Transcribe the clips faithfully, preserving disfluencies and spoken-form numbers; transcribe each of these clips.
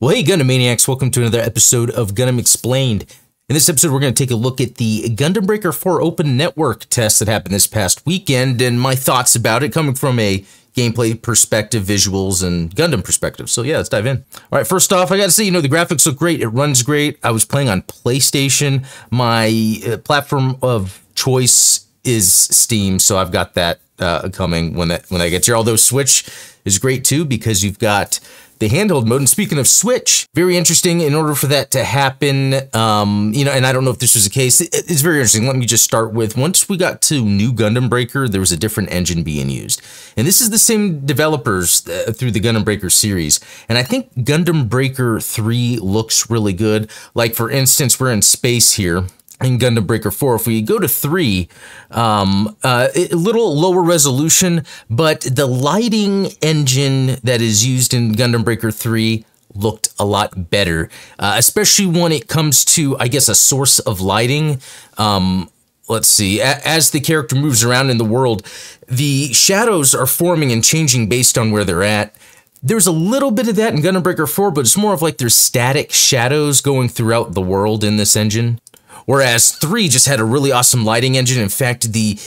Well, hey Gundam Maniacs, welcome to another episode of Gundam Explained. In this episode, we're going to take a look at the Gundam Breaker four Open Network test that happened this past weekend and my thoughts about it coming from a gameplay perspective, visuals, and Gundam perspective. So yeah, let's dive in. All right, first off, I got to say, you know, the graphics look great. It runs great. I was playing on PlayStation. My uh, platform of choice is Steam, so I've got that uh, coming when that, when that gets here. Although Switch is great too, because you've got the handheld mode. And speaking of Switch, very interesting. In order for that to happen, um, you know, and I don't know if this was the case, it, it's very interesting. Let me just start with, once we got to new Gundam Breaker, there was a different engine being used. And this is the same developers uh, through the Gundam Breaker series. And I think Gundam Breaker three looks really good. Like, for instance, we're in space here. In Gundam Breaker four, if we go to three, um, uh, a little lower resolution, but the lighting engine that is used in Gundam Breaker three looked a lot better, uh, especially when it comes to, I guess, a source of lighting. Um, let's see, a as the character moves around in the world, the shadows are forming and changing based on where they're at. There's a little bit of that in Gundam Breaker four, but it's more of like there's static shadows going throughout the world in this engine. Whereas three just had a really awesome lighting engine. In fact, the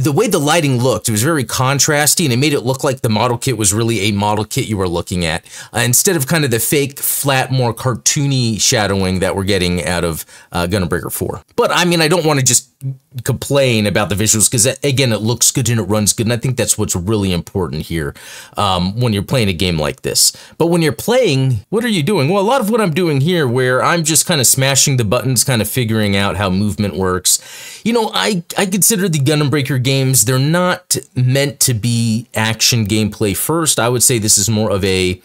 the way the lighting looked, it was very contrasty, and it made it look like the model kit was really a model kit you were looking at, uh, instead of kind of the fake, flat, more cartoony shadowing that we're getting out of uh, Gundam Breaker four. But, I mean, I don't want to just complain about the visuals, because, again, it looks good and it runs good, and I think that's what's really important here um, when you're playing a game like this. But when you're playing, what are you doing? Well, a lot of what I'm doing here, where I'm just kind of smashing the buttons, kind of figuring out how movement works. You know, I, I consider the Gundam Breaker games, they're not meant to be action gameplay first. I would say this is more of a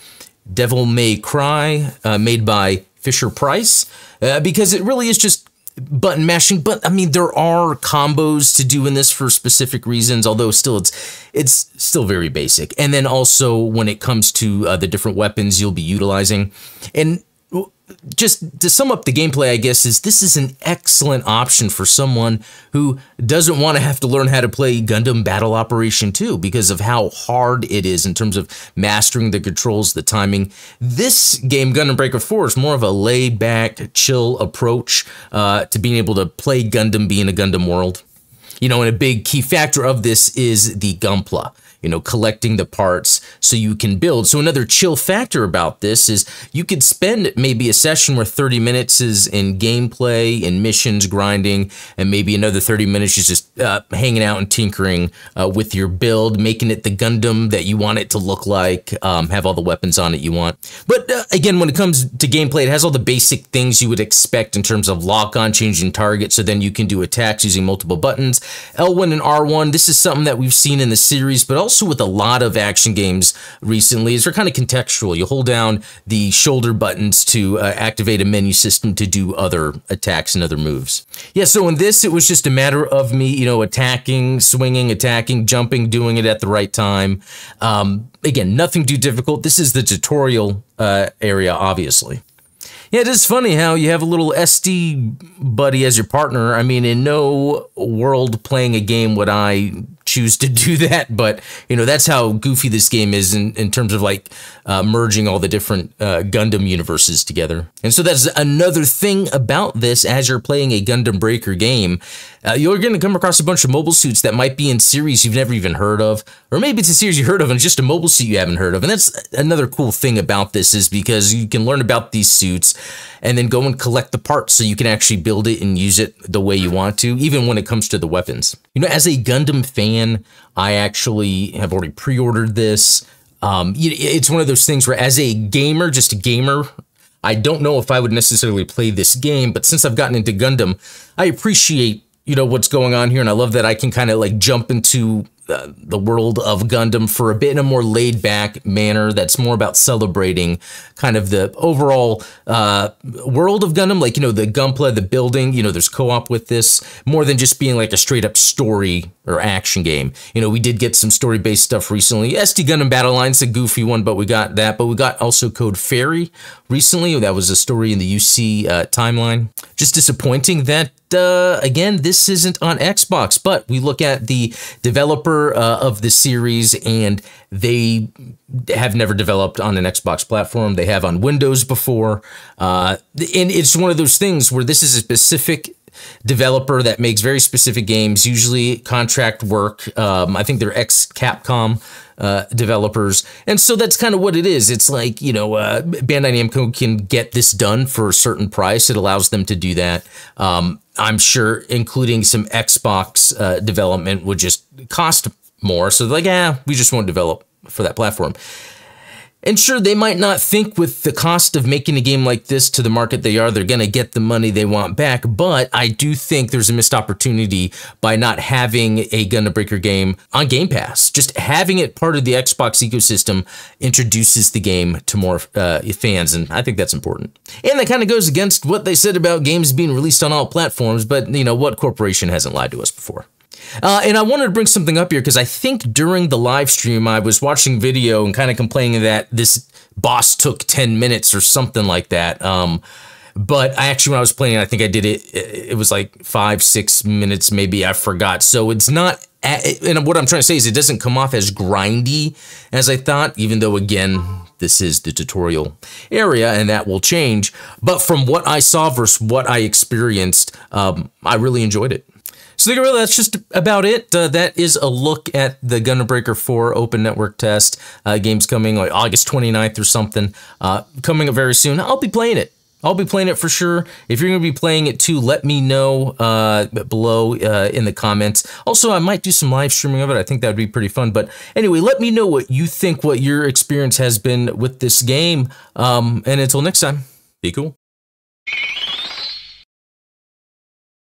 Devil May Cry uh, made by Fisher Price, uh, because it really is just button mashing. But I mean, there are combos to do in this for specific reasons, although still it's it's still very basic. And then also when it comes to uh, the different weapons you'll be utilizing, and just to sum up the gameplay, I guess, is this is an excellent option for someone who doesn't want to have to learn how to play Gundam Battle Operation two because of how hard it is in terms of mastering the controls, the timing. This game, Gundam Breaker four, is more of a laid-back, chill approach uh, to being able to play Gundam, be in a Gundam world. You know, and a big key factor of this is the Gunpla, you know, collecting the parts so you can build. So another chill factor about this is you could spend maybe a session where thirty minutes is in gameplay, in missions, grinding, and maybe another thirty minutes is just uh, hanging out and tinkering uh, with your build, making it the Gundam that you want it to look like, um, have all the weapons on it you want. But uh, again, when it comes to gameplay, it has all the basic things you would expect in terms of lock-on, changing target, so then you can do attacks using multiple buttons. L one and R one, this is something that we've seen in the series, but also with a lot of action games recently, is they're kind of contextual. You hold down the shoulder buttons to uh, activate a menu system to do other attacks and other moves. Yeah, so in this, it was just a matter of me, you know, attacking, swinging, attacking, jumping, doing it at the right time. Um, again, nothing too difficult. This is the tutorial uh, area, obviously. Yeah, it is funny how you have a little S D buddy as your partner. I mean, in no world playing a game would I choose to do that, but, you know, that's how goofy this game is in, in terms of, like, uh, merging all the different uh, Gundam universes together. And so that's another thing about this. As you're playing a Gundam Breaker game, uh, you're going to come across a bunch of mobile suits that might be in series you've never even heard of, or maybe it's a series you heard of and it's just a mobile suit you haven't heard of. And that's another cool thing about this, is because you can learn about these suits and then go and collect the parts so you can actually build it and use it the way you want to, even when it comes to the weapons. You know, as a Gundam fan, I actually have already pre-ordered this. Um, it's one of those things where, as a gamer, just a gamer, I don't know if I would necessarily play this game, but since I've gotten into Gundam, I appreciate, you know, what's going on here, and I love that I can kind of, like, jump into uh, the world of Gundam for a bit in a more laid-back manner that's more about celebrating kind of the overall uh, world of Gundam, like, you know, the Gunpla, the building, you know, there's co-op with this, more than just being, like, a straight-up story or action game. You know, we did get some story-based stuff recently. S D Gundam Battle Line's a goofy one, but we got that. But we got also Code Fairy recently. That was a story in the U C uh, timeline. Just disappointing that uh, again, this isn't on Xbox, but we look at the developer uh, of the series, and they have never developed on an Xbox platform. They have on Windows before. Uh, and it's one of those things where this is a specific developer that makes very specific games, usually contract work. Um, I think they're ex-Capcom uh, developers. And so that's kind of what it is. It's like, you know, uh, Bandai Namco can get this done for a certain price. It allows them to do that. Um, I'm sure including some Xbox uh, development would just cost more. So they're like, yeah, we just won't develop for that platform. And sure, they might not think with the cost of making a game like this to the market they are, they're going to get the money they want back. But I do think there's a missed opportunity by not having a Gundam Breaker game on Game Pass. Just having it part of the Xbox ecosystem introduces the game to more uh, fans, and I think that's important. And that kind of goes against what they said about games being released on all platforms, but, you know, what corporation hasn't lied to us before? Uh, and I wanted to bring something up here because I think during the live stream, I was watching video and kind of complaining that this boss took ten minutes or something like that. Um, but I actually, when I was playing, I think I did it. It was like five, six minutes, maybe. I forgot. So it's not. And what I'm trying to say is it doesn't come off as grindy as I thought, even though, again, this is the tutorial area and that will change. But from what I saw versus what I experienced, um, I really enjoyed it. So there you go, that's just about it. Uh, that is a look at the Gundam Breaker four open network test. Uh, game's coming like August twenty-ninth or something. Uh, coming up very soon. I'll be playing it. I'll be playing it for sure. If you're going to be playing it too, let me know uh, below uh, in the comments. Also, I might do some live streaming of it. I think that would be pretty fun. But anyway, let me know what you think, what your experience has been with this game. Um, and until next time, be cool.